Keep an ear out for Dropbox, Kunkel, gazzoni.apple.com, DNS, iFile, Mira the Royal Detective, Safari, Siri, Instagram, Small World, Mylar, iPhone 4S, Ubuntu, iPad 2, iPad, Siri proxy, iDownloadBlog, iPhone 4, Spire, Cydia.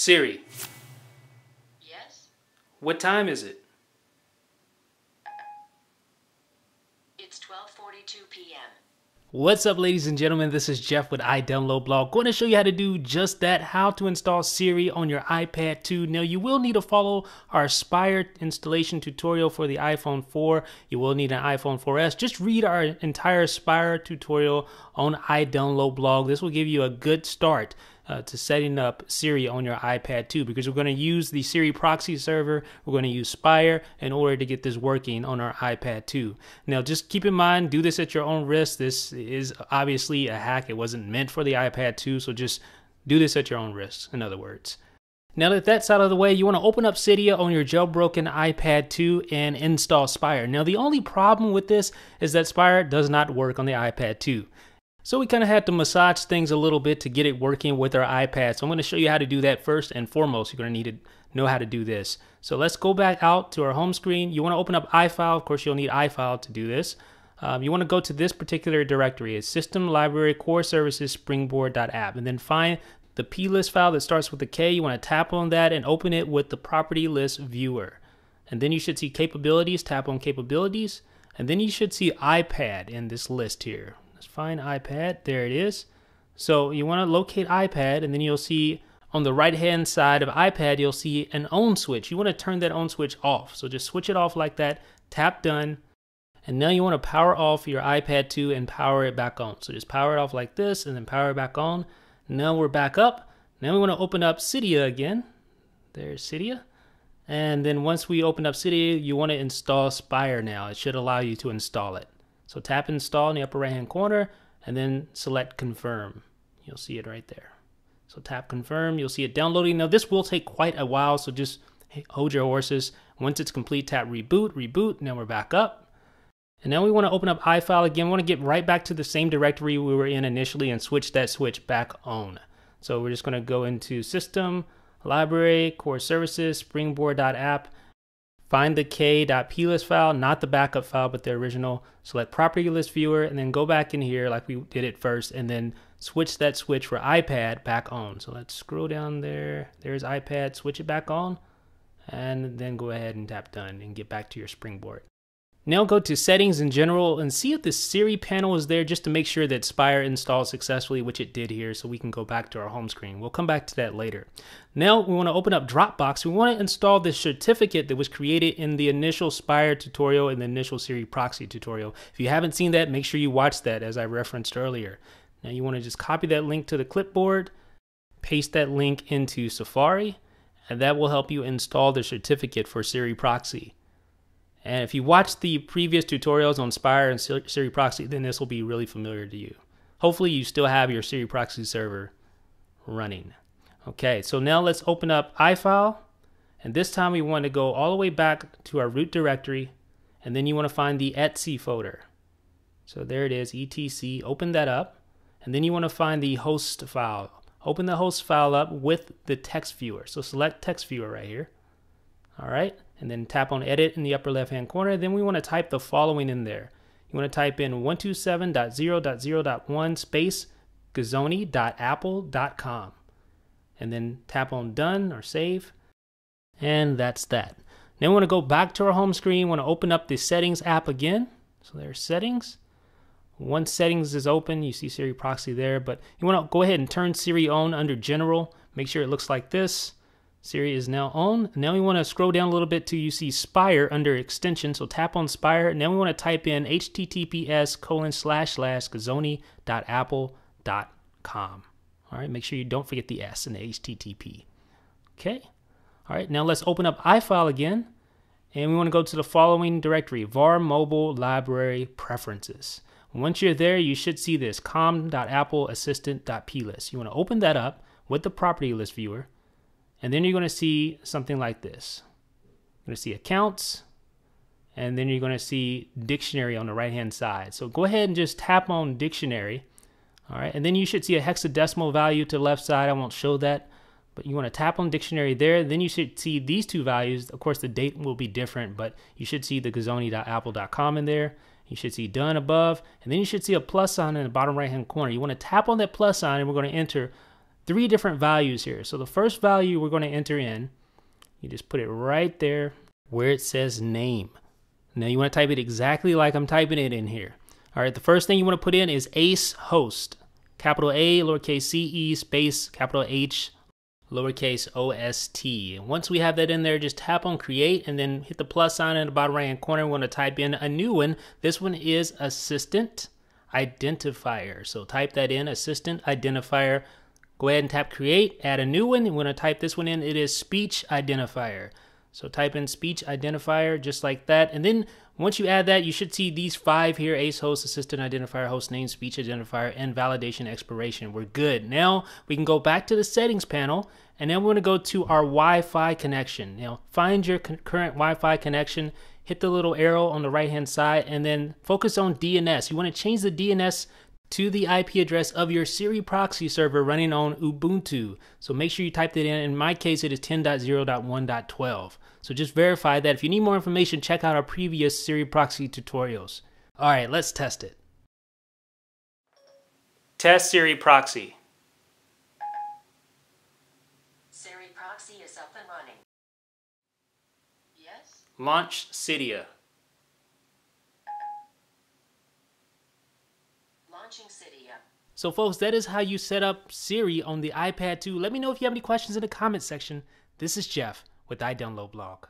Siri. Yes? What time is it? It's 12:42 p.m. What's up, ladies and gentlemen? This is Jeff with iDownloadBlog, going to show you how to do just that, how to install Siri on your iPad 2. Now, you will need to follow our Spire installation tutorial for the iPhone 4. You will need an iPhone 4S. Just read our entire Spire tutorial on iDownloadBlog. This will give you a good start to setting up Siri on your iPad 2, because we're going to use the Siri proxy server. We're going to use Spire in order to get this working on our iPad 2. Now, just keep in mind, do this at your own risk. This is obviously a hack. It wasn't meant for the iPad 2, so just do this at your own risk, in other words. Now that that's out of the way, you want to open up Cydia on your jailbroken iPad 2 and install Spire. Now, the only problem with this is that Spire does not work on the iPad 2. So we kind of had to massage things a little bit to get it working with our iPad. So I'm going to show you how to do that first and foremost. You're going to need to know how to do this. So let's go back out to our home screen. You want to open up iFile. Of course, you'll need iFile to do this. You want to go to this particular directory. It's System Library Core Services Springboard.app, and then find the plist file that starts with a K. You want to tap on that and open it with the property list viewer. And then you should see capabilities. Tap on capabilities. And then you should see iPad in this list here. Let's find iPad. There it is. So you want to locate iPad, and then you'll see on the right hand side of iPad, you'll see an on switch. You want to turn that on switch off. So just switch it off like that. Tap done. And now you want to power off your iPad 2 and power it back on. So just power it off like this and then power it back on. Now we're back up. Now we want to open up Cydia again. There's Cydia. And then once we open up Cydia, you want to install Spire now. It should allow you to install it. So tap install in the upper right hand corner and then select confirm. You'll see it right there. So tap confirm, you'll see it downloading. Now this will take quite a while, so just hold your horses. Once it's complete, tap reboot, now we're back up. And now we wanna open up iFile again. We wanna get right back to the same directory we were in initially and switch that switch back on. So we're just gonna go into System, Library, Core Services, Springboard.app. Find the k.plist file, not the backup file, but the original. Select property list viewer, and then go back in here like we did it first, and then switch that switch for iPad back on. So let's scroll down there. There's iPad, switch it back on, and then go ahead and tap done and get back to your springboard. Now go to settings in general and see if the Siri panel is there, just to make sure that Spire installed successfully, which it did here, so we can go back to our home screen. We'll come back to that later. Now we want to open up Dropbox. We want to install the certificate that was created in the initial Spire tutorial and the initial Siri proxy tutorial. If you haven't seen that, make sure you watch that, as I referenced earlier. Now you want to just copy that link to the clipboard, paste that link into Safari, and that will help you install the certificate for Siri proxy. And if you watched the previous tutorials on Spire and Siri proxy, then this will be really familiar to you. Hopefully you still have your Siri proxy server running. Okay, so now let's open up iFile. And this time we want to go all the way back to our root directory. And then you want to find the etc folder. So there it is, etc. Open that up. And then you want to find the host file. Open the host file up with the text viewer. So select text viewer right here. All right. And then tap on edit in the upper left hand corner. Then we want to type the following in there. You want to type in 127.0.0.1 space gazzoni.apple.com, and then tap on done or save, and that's that. Now we want to go back to our home screen. We want to open up the settings app again. So there's settings. Once settings is open, you see Siri proxy there, but you want to go ahead and turn Siri on under general. Make sure it looks like this. Siri is now on. Now we want to scroll down a little bit till you see Spire under extension. So tap on Spire. Now we want to type in https://gazzoni.apple.com. All right, make sure you don't forget the S in the HTTP. Okay. All right, now let's open up iFile again. And we want to go to the following directory, var mobile library preferences. Once you're there, you should see this com.appleassistant.plist. You want to open that up with the property list viewer. And then you're going to see something like this. You're going to see accounts, and then you're going to see dictionary on the right-hand side. So go ahead and just tap on dictionary. All right, and then you should see a hexadecimal value to the left side. I won't show that, but you want to tap on dictionary there. Then you should see these two values. Of course, the date will be different, but you should see the gazzoni.apple.com in there. You should see done above, and then you should see a plus sign in the bottom right-hand corner. You want to tap on that plus sign, and we're going to enter three different values here. So the first value we're going to enter in, you just put it right there where it says name. Now you want to type it exactly like I'm typing it in here. All right, the first thing you want to put in is ace host, capital A, lowercase ce, space, capital H, lowercase ost. Once we have that in there, just tap on create and then hit the plus sign in the bottom right hand corner. We want to type in a new one. This one is assistant identifier. So type that in, assistant identifier. Go ahead and tap create, add a new one. We're going to type this one in. It is speech identifier. So type in speech identifier just like that. And then once you add that, you should see these five here: ace host, assistant identifier, host name, speech identifier, and validation expiration. We're good. Now we can go back to the settings panel, and then we're going to go to our Wi-Fi connection. Now find your current Wi-Fi connection, hit the little arrow on the right hand side, and then focus on DNS. You want to change the DNS to the IP address of your Siri proxy server running on Ubuntu. So make sure you type that in. In my case, it is 10.0.1.12. So just verify that. If you need more information, check out our previous Siri proxy tutorials. All right, let's test it. Test Siri proxy. Siri proxy is up and running. Yes? Launch Cydia. So folks, that is how you set up Siri on the iPad 2. Let me know if you have any questions in the comments section. This is Jeff with iDownloadBlog.